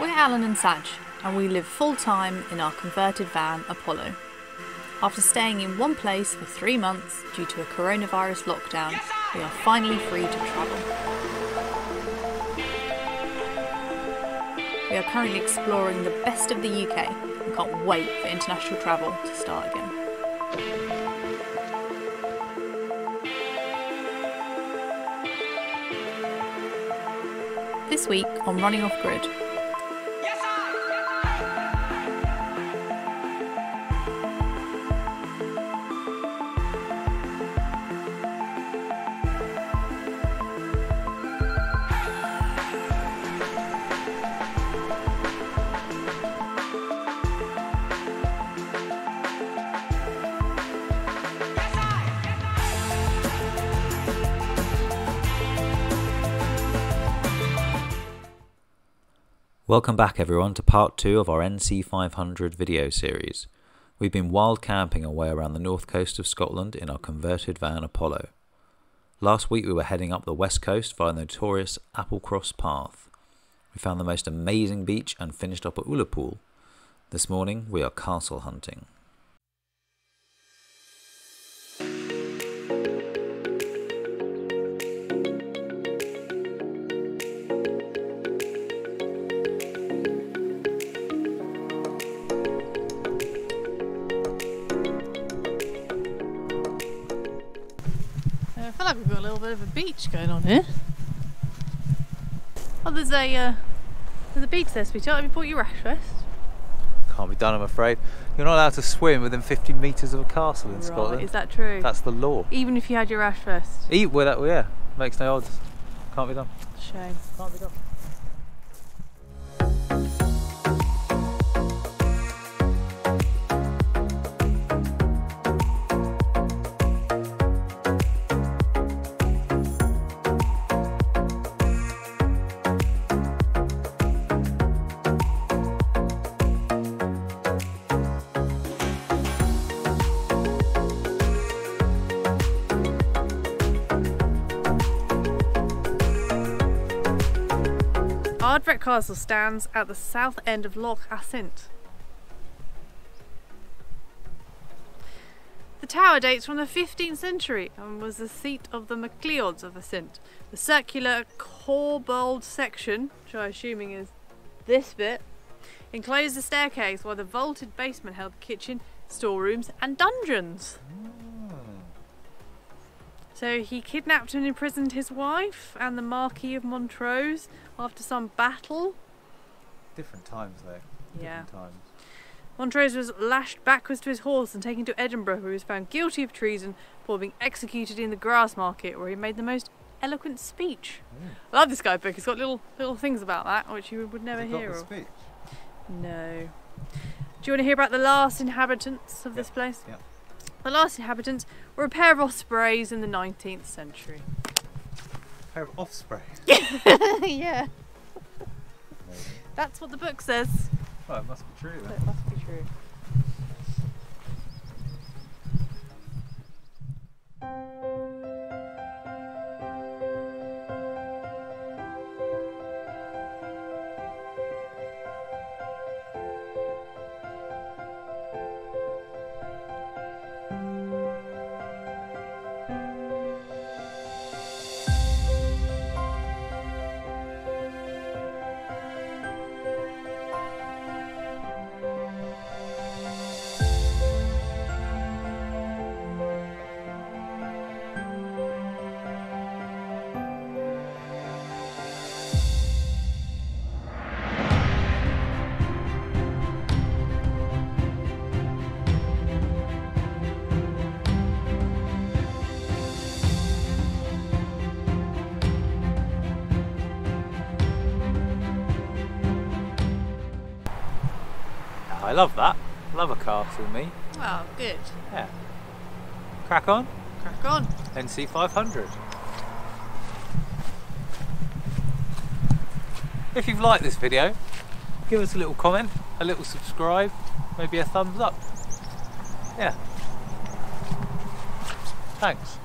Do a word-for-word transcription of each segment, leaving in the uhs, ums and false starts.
We're Alan and Sadge, and we live full-time in our converted van Apollo. After staying in one place for three months due to a coronavirus lockdown, yes, we are finally free to travel. We are currently exploring the best of the U K and can't wait for international travel to start again. This week on Running Off Grid. Yes, Welcome back everyone to part two of our N C five hundred video series. We've been wild camping our way around the north coast of Scotland in our converted van Apollo. Last week we were heading up the west coast via the notorious Applecross path. We found the most amazing beach and finished up at Ullapool. This morning we are castle hunting. We've got a little bit of a beach going on here. Oh, there's a uh, there's a beach there, sweetheart. Have you brought your rash vest? Can't be done, I'm afraid. You're not allowed to swim within fifty metres of a castle in right, Scotland. Is that true? That's the law. Even if you had your rash vest? Eat, well, that, well, yeah, makes no odds. Can't be done. Shame. Can't be done. Ardbeg Castle stands at the south end of Loch Assynt. The tower dates from the fifteenth century and was the seat of the Macleods of Assynt. The circular corbelled section, which I'm assuming is this bit, enclosed the staircase while the vaulted basement held the kitchen, storerooms and dungeons. So he kidnapped and imprisoned his wife and the Marquis of Montrose after some battle. Different times though. Yeah. Different times. Montrose was lashed backwards to his horse and taken to Edinburgh, where he was found guilty of treason for being executed in the Grassmarket, where he made the most eloquent speech. Mm. I love this guidebook. It's got little little things about that which you would never hear. Has it got the speech? No. Do you want to hear about the last inhabitants of yeah. this place? Yeah. The last inhabitants were a pair of ospreys in the nineteenth century. A pair of ospreys? Yeah. Maybe. That's what the book says. Well, it must be true then. It must be true. I love that. Love a castle, me. Wow, oh, good. Yeah. Crack on. Crack on. N C five hundred. If you've liked this video, give us a little comment, a little subscribe, maybe a thumbs up. Yeah. Thanks.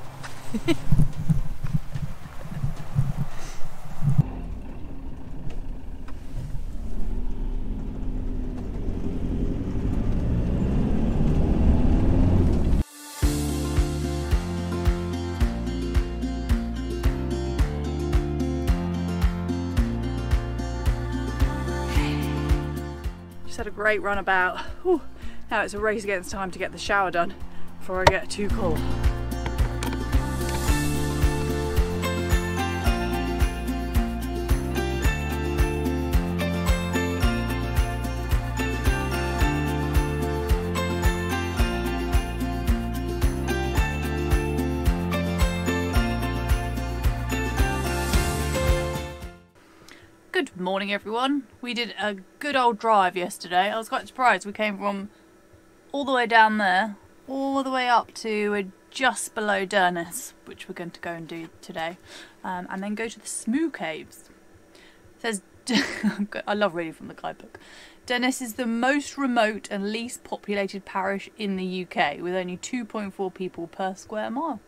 Just had a great run about. Whew. Now it's a race against time to get the shower done before I get too cold. Good morning everyone. We did a good old drive yesterday. I was quite surprised. We came from all the way down there, all the way up to just below Durness, which we're going to go and do today, um, and then go to the Smoo Caves. It says, I love reading from the guidebook. Durness is the most remote and least populated parish in the U K, with only two point four people per square mile.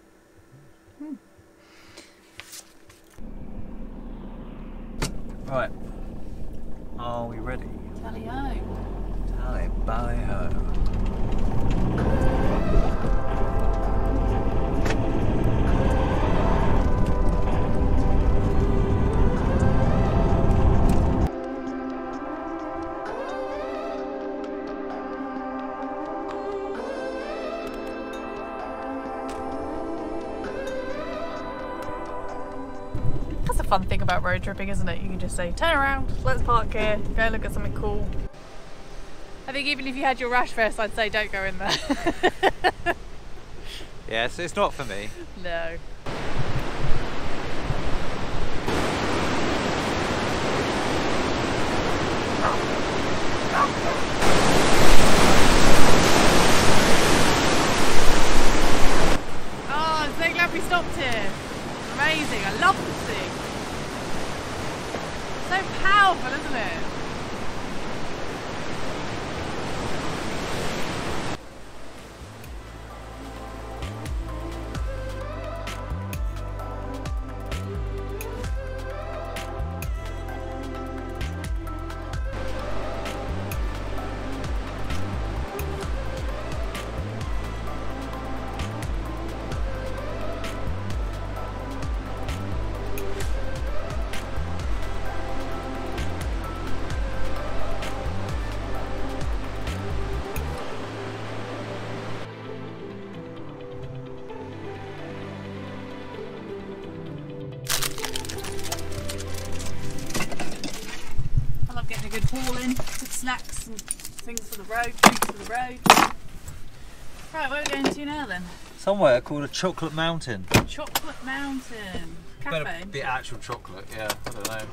Hmm. Right, are we ready? Tally ho! Tally bally ho! That's a fun thing about road tripping, isn't it? You can just say, turn around, let's park here, go look at something cool. I think even if you had your rash vest, I'd say don't go in there. Yeah, so it's not for me. No. Oh, I'm so glad we stopped here. Amazing, I love this thing. So powerful, isn't it? Good haul in, good snacks and things for the road, drinks for the road. Right, where are we going to now then? Somewhere called a Chocolate Mountain. Chocolate Mountain Cafe? Better be actual chocolate, yeah, I don't know.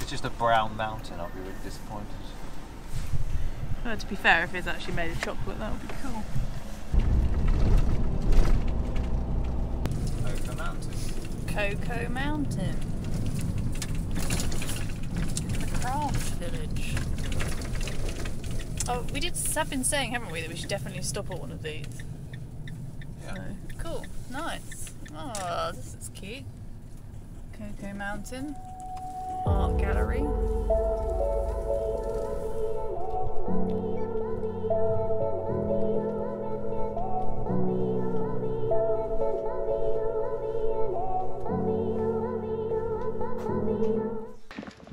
It's just a brown mountain, I'll be really disappointed. Well, to be fair, if it's actually made of chocolate, that would be cool. Cocoa Mountain. Cocoa Mountain. Village. Oh, we did have been saying, haven't we, that we should definitely stop at one of these. Yeah. So, cool, nice. Oh, this is cute. Cocoa Mountain Art Gallery.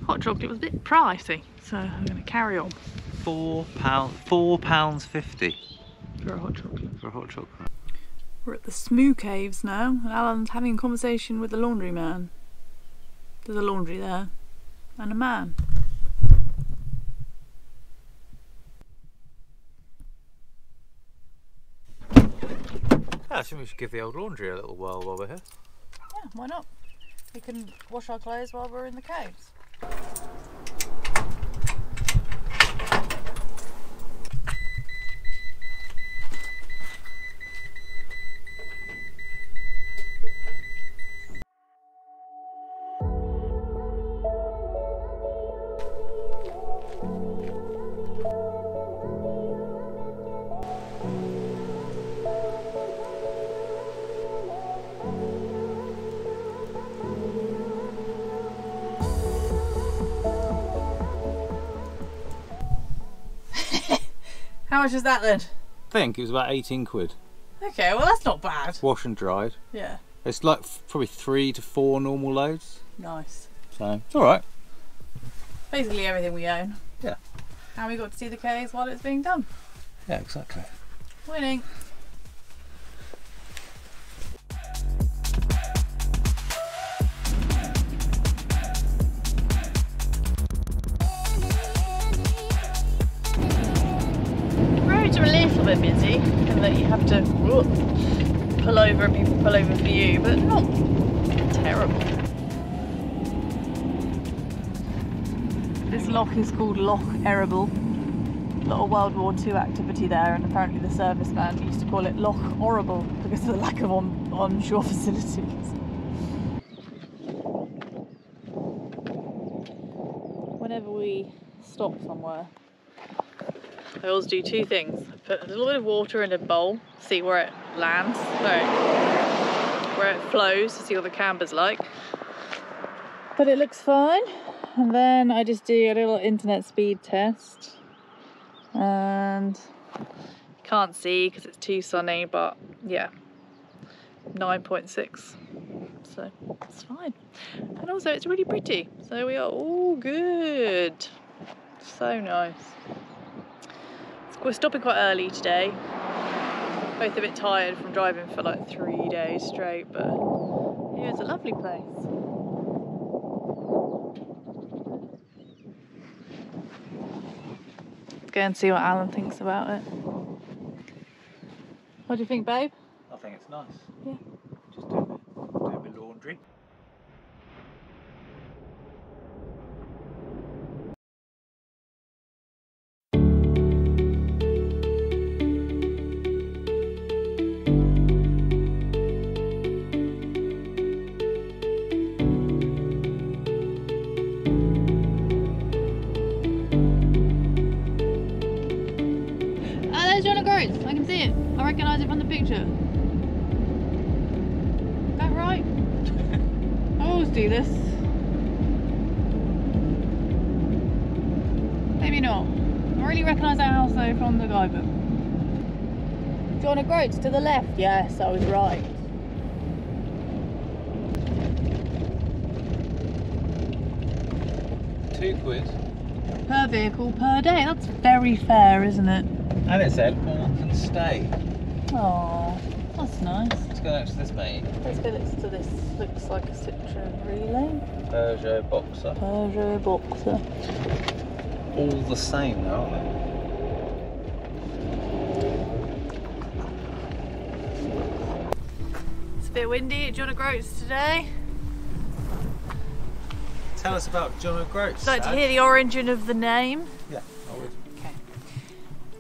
Hot chocolate was a bit pricey, so I'm going to carry on. Four pound, four pounds fifty for a hot chocolate. For a hot chocolate. We're at the Smoo Caves now, and Alan's having a conversation with the laundry man. There's a laundry there, and a man. I think we should give the old laundry a little whirl while we're here. Yeah, why not? We can wash our clothes while we're in the caves. How much is that then? I think it was about eighteen quid. Okay, well that's not bad. Wash and dried. Yeah. It's like probably three to four normal loads. Nice. So, it's alright. Basically everything we own. Yeah. And we got to see the caves while it was being done. Yeah, exactly. Winning. They're busy and that you have to whoop, pull over and people pull over for you, but not terrible. This loch is called Loch Erable. A lot of World War Two activity there, and apparently the serviceman used to call it Loch Orable because of the lack of on onshore facilities. Whenever we stop somewhere, I always do two things. Put a little bit of water in a bowl, see where it lands, no, where it flows, to see what the camber's like. But it looks fine. And then I just do a little internet speed test. And can't see because it's too sunny, but yeah, nine point six. So it's fine. And also it's really pretty. So we are all good. So nice. We're stopping quite early today, both a bit tired from driving for like three days straight, but yeah, it's a lovely place. Let's go and see what Alan thinks about it. What do you think, babe? I think it's nice. Yeah. Just do a bit, do a bit of laundry. John O'Groats to the left. Yes, I was right. Two quid per vehicle per day. That's very fair, isn't it? And it said all can stay. Oh, that's nice. Let's go next to this, mate. Let's go next to this. Looks like a Citroen Relay. Peugeot Boxer. Peugeot Boxer. All the same, aren't they? Bit windy at John O'Groats today. Tell us about John O'Groats. Like to hear the origin of the name? Yeah, I would. Okay.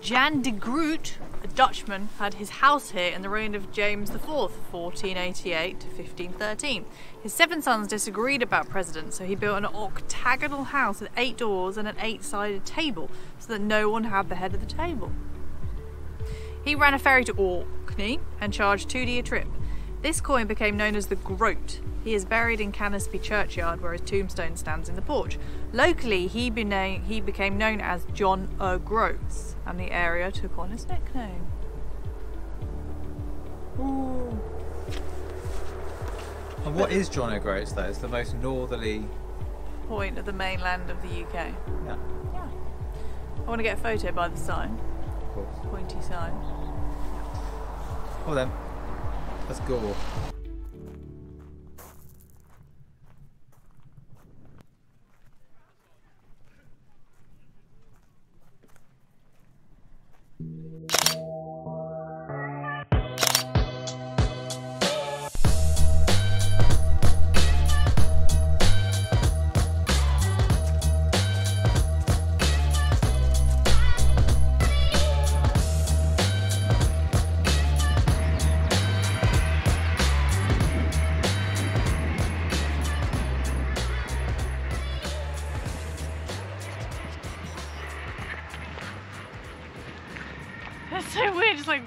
Jan de Groot, a Dutchman, had his house here in the reign of James the Fourth, fourteen eighty-eight to fifteen thirteen. His seven sons disagreed about precedence, so he built an octagonal house with eight doors and an eight-sided table, so that no one had the head of the table. He ran a ferry to Orkney and charged two d a trip. This coin became known as the groat. He is buried in Canisby Churchyard, where his tombstone stands in the porch. Locally, he, be known, he became known as John O'Groats, and the area took on his nickname. Ooh. And what is John O'Groats, though? It's the most northerly point of the mainland of the U K. Yeah. Yeah. I want to get a photo by the sign. Of course. Pointy sign. Well then. Let's go.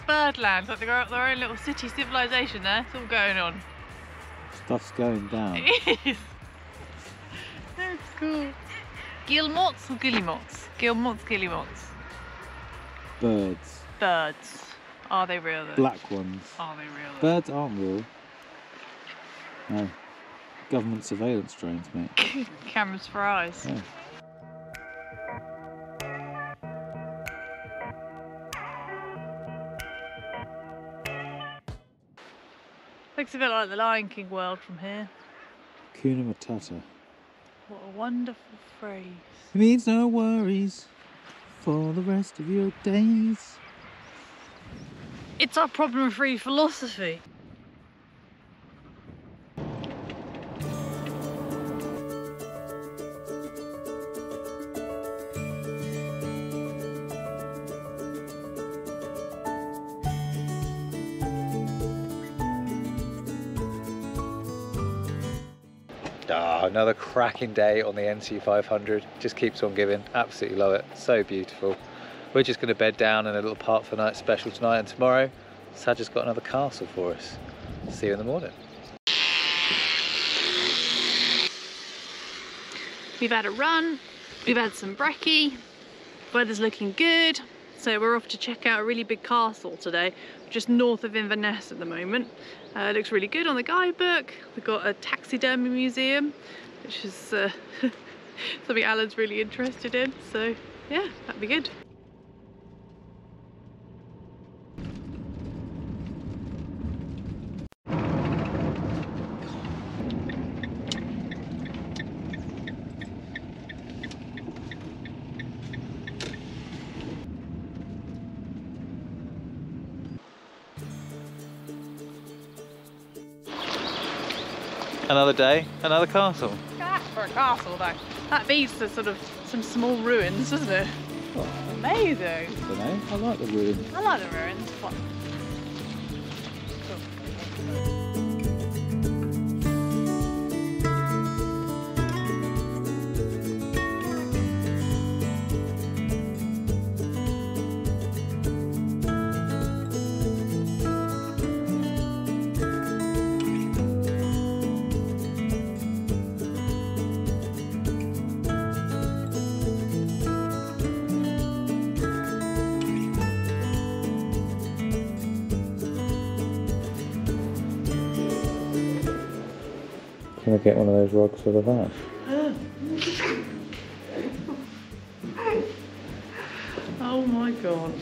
Birdland, like their own little city civilization there. It's all going on. Stuff's going down. It is. That's cool. Guillemots or Guillemots? Guillemots, Guillemots. Birds. Birds. Are they real though? Black ones. Are they real though? Birds aren't real. No. Government surveillance drones, mate. Cameras for eyes. Yeah. Looks a bit like the Lion King world from here. Hakuna Matata. What a wonderful phrase. It means no worries for the rest of your days. It's our problem-free philosophy. Another cracking day on the N C five hundred. Just keeps on giving. Absolutely love it. So beautiful. We're just going to bed down in a little park for the night special tonight, and tomorrow Sadge has got another castle for us. See you in the morning. We've had a run, we've had some brekkie, weather's looking good, so we're off to check out a really big castle today, just north of Inverness at the moment. Uh, looks really good on the guidebook. We've got a taxidermy museum, which is uh, something Alan's really interested in, so yeah, that'd be good. Another day, another castle. That's for a castle though. That leads to sort of some small ruins, doesn't it? What? Amazing. I don't know. I like the ruins. I like the ruins. What? Can I get one of those rugs for the van? Oh my god.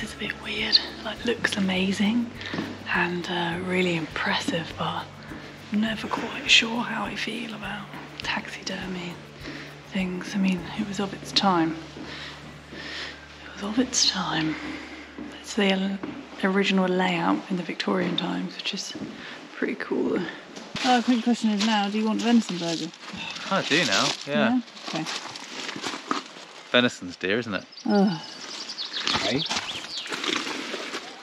This is a bit weird, like looks amazing and uh, really impressive, but I'm never quite sure how I feel about taxidermy things. I mean, it was of its time. It was of its time. It's the original layout in the Victorian times, which is pretty cool. Oh, quick question is now, do you want venison burger? I do now, yeah. Yeah? Okay. Venison's dear, isn't it? Oh. Hey.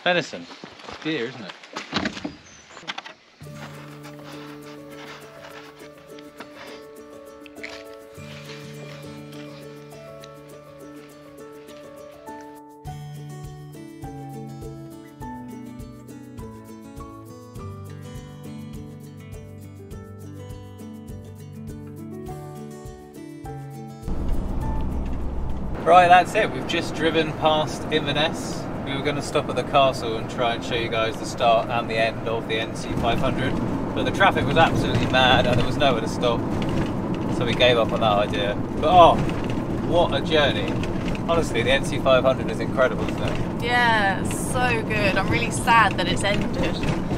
Venison. Deer, isn't it? Right, that's it. We've just driven past Inverness. We were going to stop at the castle and try and show you guys the start and the end of the N C five hundred, but the traffic was absolutely mad and there was nowhere to stop, so we gave up on that idea. But oh, what a journey. Honestly, the N C five hundred is incredible, isn't it? Yeah, it's so good. I'm really sad that it's ended.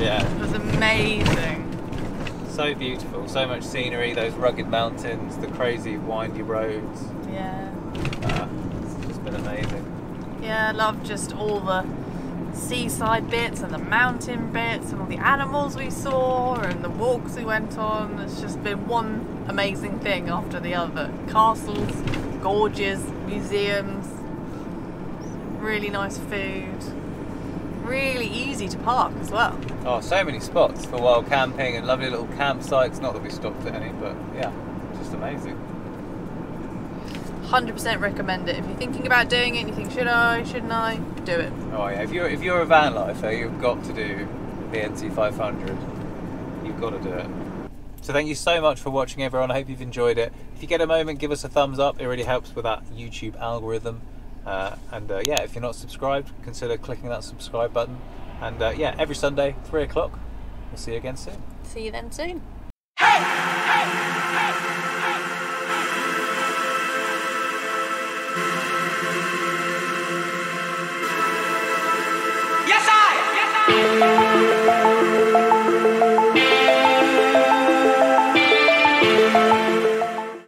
Yeah. It was amazing. So beautiful, so much scenery, those rugged mountains, the crazy windy roads. Yeah. Uh, it's just been amazing. Yeah, I love just all the seaside bits and the mountain bits and all the animals we saw and the walks we went on. It's just been one amazing thing after the other. Castles, gorges, museums, really nice food, really easy to park as well. Oh, so many spots for wild camping and lovely little campsites. Not that we stopped at any, but yeah, just amazing. one hundred percent recommend it. If you're thinking about doing it and you think, should I, shouldn't I, do it. Oh yeah, if you're, if you're a van lifer, you've got to do the N C five hundred. You've got to do it. So thank you so much for watching, everyone. I hope you've enjoyed it. If you get a moment, give us a thumbs up. It really helps with that YouTube algorithm. Uh, and uh, yeah, if you're not subscribed, consider clicking that subscribe button. And uh, yeah, every Sunday, three o'clock. We'll see you again soon. See you then soon. Hey! Hey! Hey! Hey! Yes, I! Yes, I!